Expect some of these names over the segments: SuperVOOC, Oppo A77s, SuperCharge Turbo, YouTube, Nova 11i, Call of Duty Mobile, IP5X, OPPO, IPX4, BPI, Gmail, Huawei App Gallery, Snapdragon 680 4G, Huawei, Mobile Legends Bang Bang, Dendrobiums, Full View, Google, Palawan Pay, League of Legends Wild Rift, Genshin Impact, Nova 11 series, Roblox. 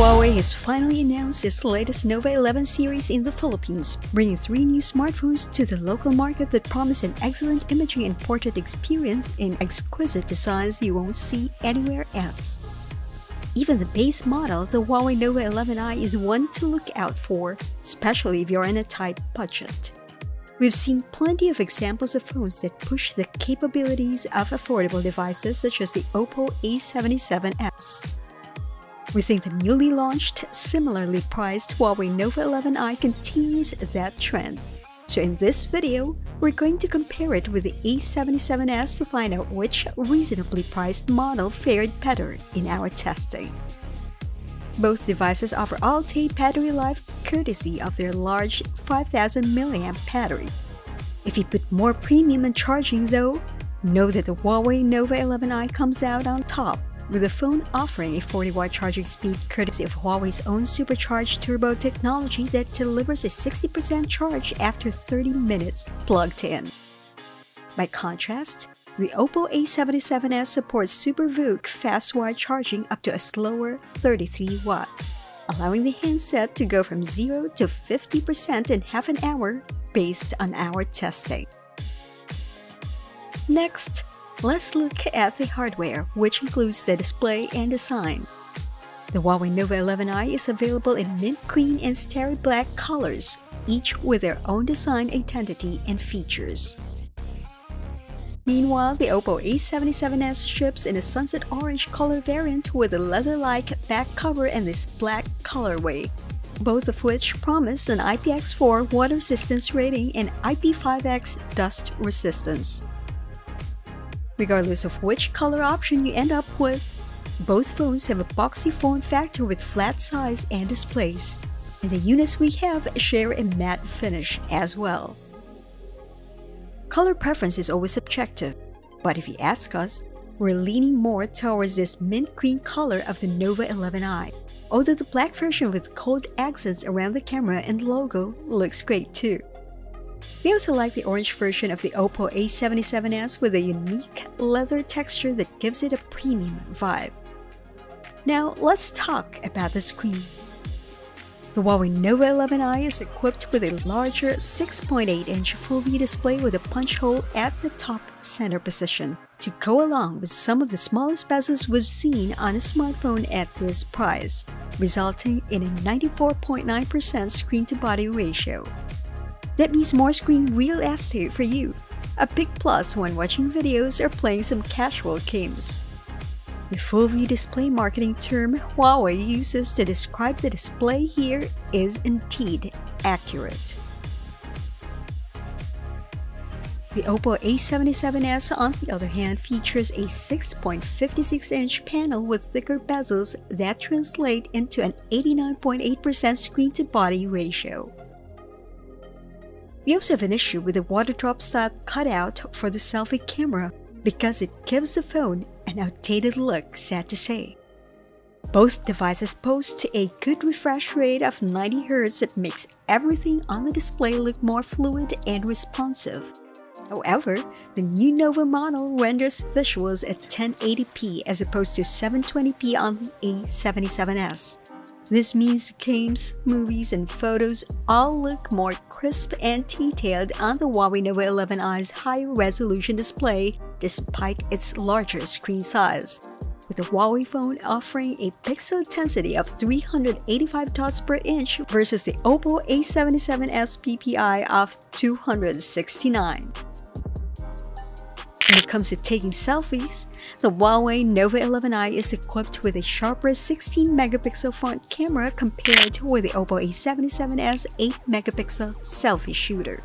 Huawei has finally announced its latest Nova 11 series in the Philippines, bringing three new smartphones to the local market that promise an excellent imagery and portrait experience in exquisite designs you won't see anywhere else. Even the base model, the Huawei Nova 11i is one to look out for, especially if you're in a tight budget. We've seen plenty of examples of phones that push the capabilities of affordable devices such as the Oppo A77s. We think the newly launched, similarly priced Huawei Nova 11i continues that trend. So in this video, we're going to compare it with the A77s to find out which reasonably priced model fared better in our testing. Both devices offer all-day battery life courtesy of their large 5000 mAh battery. If you put more premium on charging though, know that the Huawei Nova 11i comes out on top, with the phone offering a 40-watt charging speed courtesy of Huawei's own SuperCharge Turbo technology that delivers a 60% charge after 30 minutes plugged in. By contrast, the Oppo A77s supports SuperVOOC fast wire charging up to a slower 33 watts, allowing the handset to go from 0 to 50% in half an hour based on our testing. Next, let's look at the hardware, which includes the display and design. The Huawei Nova 11i is available in mint green and starry black colors, each with their own design identity and features. Meanwhile, the Oppo A77s ships in a sunset orange color variant with a leather-like back cover and this black colorway, both of which promise an IPX4 water resistance rating and IP5X dust resistance. Regardless of which color option you end up with, both phones have a boxy form factor with flat size and displays, and the units we have share a matte finish as well. Color preference is always subjective, but if you ask us, we're leaning more towards this mint green color of the Nova 11i, although the black version with gold accents around the camera and logo looks great too. We also like the orange version of the Oppo A77s with a unique leather texture that gives it a premium vibe. Now let's talk about the screen. The Huawei Nova 11i is equipped with a larger 6.8-inch Full View display with a punch hole at the top center position, to go along with some of the smallest bezels we've seen on a smartphone at this price, resulting in a 94.9% screen-to-body ratio. That means more screen real estate for you, a big plus when watching videos or playing some casual games. The Full View display marketing term Huawei uses to describe the display here is indeed accurate. The Oppo A77s, on the other hand, features a 6.56-inch panel with thicker bezels that translate into an 89.8% screen-to-body ratio. We also have an issue with the water drop style cutout for the selfie camera because it gives the phone an outdated look, sad to say. Both devices boast a good refresh rate of 90Hz that makes everything on the display look more fluid and responsive. However, the new Nova model renders visuals at 1080p as opposed to 720p on the A77s. This means games, movies, and photos all look more crisp and detailed on the Huawei Nova 11i's high-resolution display despite its larger screen size, with the Huawei phone offering a pixel density of 385 dots per inch versus the Oppo A77s BPI of 269. When it comes to taking selfies, the Huawei Nova 11i is equipped with a sharper 16-megapixel front camera compared with the Oppo A77s 8-megapixel selfie shooter.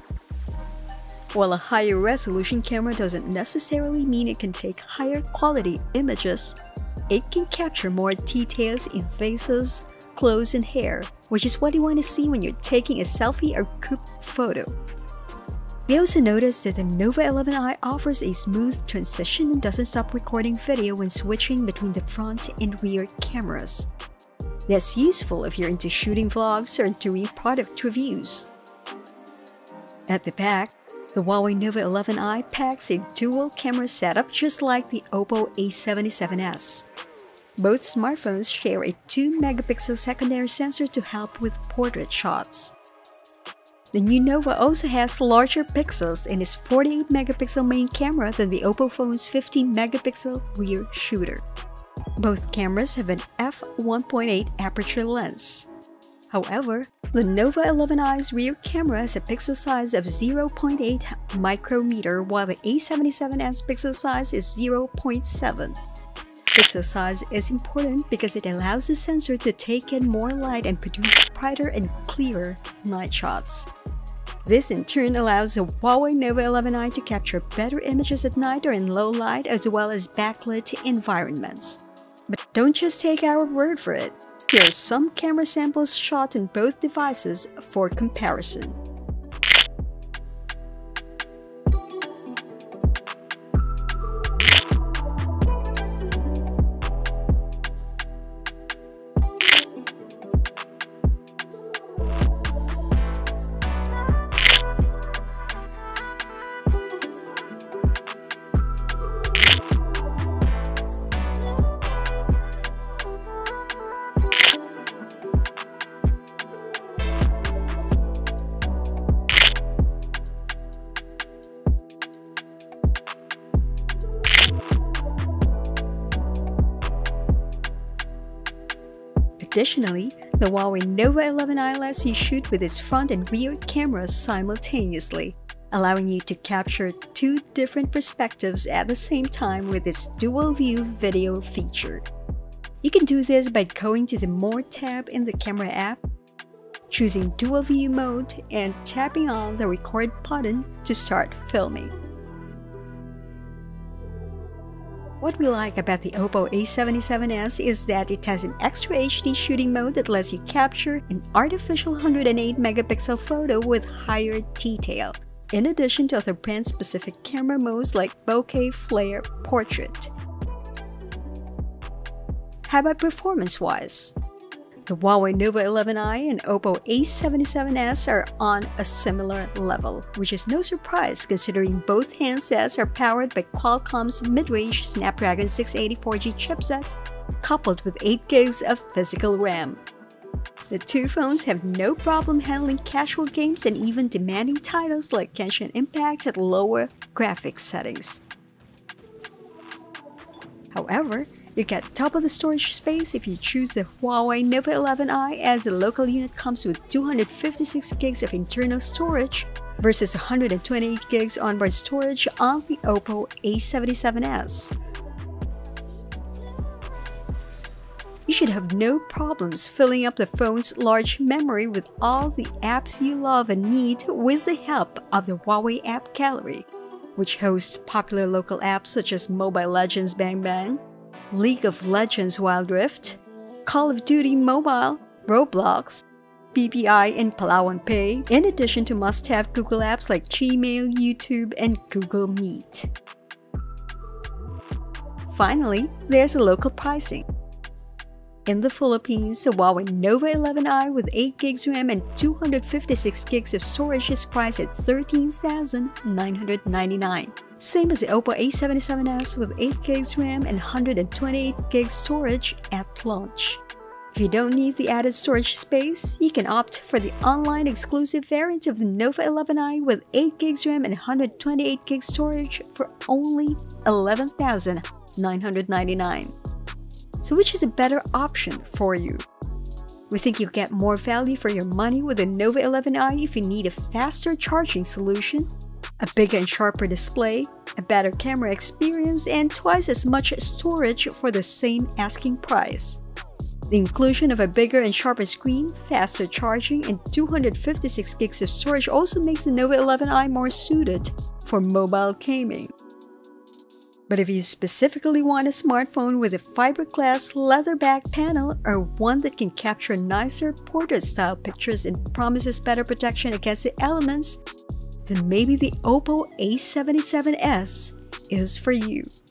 While a higher resolution camera doesn't necessarily mean it can take higher quality images, it can capture more details in faces, clothes, and hair, which is what you want to see when you're taking a selfie or group photo. We also noticed that the Nova 11i offers a smooth transition and doesn't stop recording video when switching between the front and rear cameras. That's useful if you're into shooting vlogs or doing product reviews. At the back, the Huawei Nova 11i packs a dual camera setup just like the Oppo A77s. Both smartphones share a 2-megapixel secondary sensor to help with portrait shots. The new Nova also has larger pixels in its 48-megapixel main camera than the Oppo phone's 15-megapixel rear shooter. Both cameras have an f/1.8 aperture lens. However, the Nova 11i's rear camera has a pixel size of 0.8 micrometer, while the A77s pixel size is 0.7. Pixel size is important because it allows the sensor to take in more light and produce brighter and clearer night shots. This in turn allows the Huawei Nova 11i to capture better images at night or in low light, as well as backlit environments. But don't just take our word for it. Here are some camera samples shot in both devices for comparison. Additionally, the Huawei Nova 11i lets you shoot with its front and rear cameras simultaneously, allowing you to capture two different perspectives at the same time with its dual view video feature. You can do this by going to the More tab in the camera app, choosing dual view mode, and tapping on the record button to start filming. What we like about the Oppo A77s is that it has an extra HD shooting mode that lets you capture an artificial 108-megapixel photo with higher detail, in addition to other brand-specific camera modes like bokeh, flare, portrait. How about performance-wise? The Huawei Nova 11i and Oppo A77s are on a similar level, which is no surprise considering both handsets are powered by Qualcomm's mid-range Snapdragon 680 4G chipset, coupled with 8 gigs of physical RAM. The two phones have no problem handling casual games and even demanding titles like Genshin Impact at lower graphics settings. However, you get double the storage space if you choose the Huawei Nova 11i, as the local unit comes with 256 gigs of internal storage versus 128 gigs onboard storage on the Oppo A77s. You should have no problems filling up the phone's large memory with all the apps you love and need with the help of the Huawei App Gallery, which hosts popular local apps such as Mobile Legends Bang Bang, League of Legends Wild Rift, Call of Duty Mobile, Roblox, BPI, and Palawan Pay, in addition to must-have Google apps like Gmail, YouTube, and Google Meet. Finally, there's the local pricing. In the Philippines, the Huawei Nova 11i with 8 gigs RAM and 256 gigs of storage is priced at 13,999. Same as the Oppo A77s with 8 gigs RAM and 128 gigs storage at launch. If you don't need the added storage space, you can opt for the online exclusive variant of the Nova 11i with 8 gigs RAM and 128 gigs storage for only 11,999. So which is a better option for you? We think you'll get more value for your money with the Nova 11i if you need a faster charging solution, a bigger and sharper display, a better camera experience, and twice as much storage for the same asking price. The inclusion of a bigger and sharper screen, faster charging, and 256 gigs of storage also makes the Nova 11i more suited for mobile gaming. But if you specifically want a smartphone with a fiberglass leatherback panel or one that can capture nicer portrait-style pictures and promises better protection against the elements, then maybe the Oppo A77s is for you.